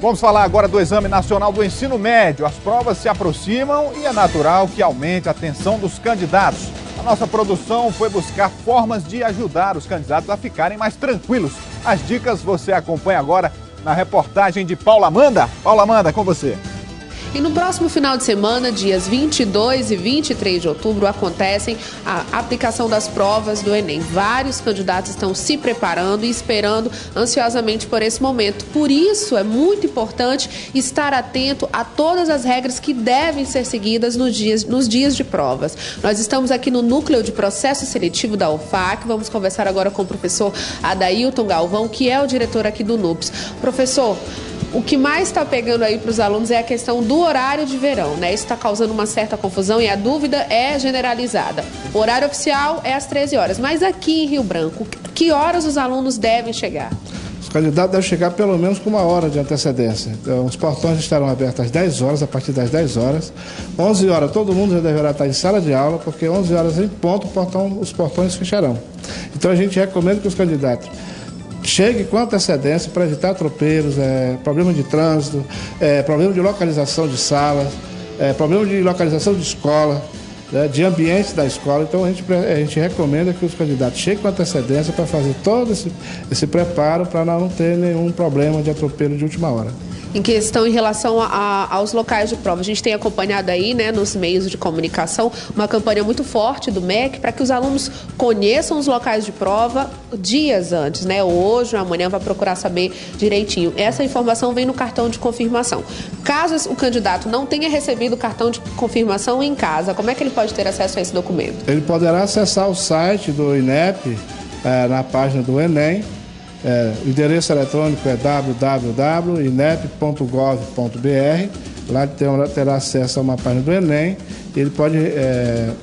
Vamos falar agora do Exame Nacional do Ensino Médio. As provas se aproximam e é natural que aumente a atenção dos candidatos. A nossa produção foi buscar formas de ajudar os candidatos a ficarem mais tranquilos. As dicas você acompanha agora na reportagem de Paula Amanda. Paula Amanda, é com você. E no próximo final de semana, dias 22 e 23 de outubro, acontecem a aplicação das provas do Enem. Vários candidatos estão se preparando e esperando ansiosamente por esse momento. Por isso, é muito importante estar atento a todas as regras que devem ser seguidas nos dias de provas. Nós estamos aqui no Núcleo de Processo Seletivo da UFAC. Vamos conversar agora com o professor Adailton Galvão, que é o diretor aqui do NUPES. Professor, o que mais está pegando aí para os alunos é a questão do horário de verão, né? Isso está causando uma certa confusão e a dúvida é generalizada. O horário oficial é às 13 horas, mas aqui em Rio Branco, que horas os alunos devem chegar? Os candidatos devem chegar pelo menos com 1 hora de antecedência. Então, os portões estarão abertos às 10 horas, a partir das 10 horas. 11 horas, todo mundo já deverá estar em sala de aula, porque 11 horas em ponto, os portões fecharão. Então, a gente recomenda que os candidatos chegue com antecedência para evitar tropeiros, problema de trânsito, problema de localização de salas, problema de localização de escola, de ambiente da escola. Então a gente recomenda que os candidatos cheguem com antecedência para fazer todo esse preparo para não ter nenhum problema de atropelo de última hora. Em questão, em relação aos locais de prova, a gente tem acompanhado aí, né, nos meios de comunicação, uma campanha muito forte do MEC para que os alunos conheçam os locais de prova dias antes, né? Hoje ou amanhã vai procurar saber direitinho. Essa informação vem no cartão de confirmação. Caso o candidato não tenha recebido o cartão de confirmação em casa, como é que ele pode ter acesso a esse documento? Ele poderá acessar o site do INEP, na página do Enem. O endereço eletrônico é www.inep.gov.br. Lá terá acesso a uma página do Enem e ele pode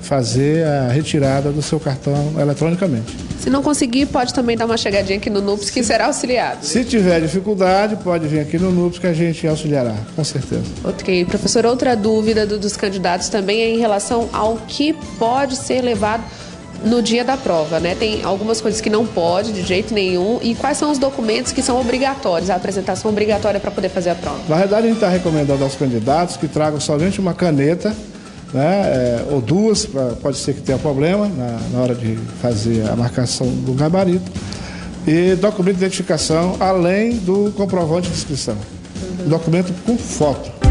fazer a retirada do seu cartão eletronicamente. Se não conseguir, pode também dar uma chegadinha aqui no NUPES, que será auxiliado. Se tiver dificuldade, pode vir aqui no NUPES que a gente auxiliará, com certeza. Ok, professor, outra dúvida dos candidatos também é em relação ao que pode ser levado no dia da prova, né? Tem algumas coisas que não pode de jeito nenhum. E quais são os documentos que são obrigatórios, a apresentação obrigatória para poder fazer a prova? Na verdade, a gente está recomendando aos candidatos que tragam somente uma caneta, né, ou duas, pode ser que tenha problema na hora de fazer a marcação do gabarito, e documento de identificação, além do comprovante de inscrição. Documento com foto.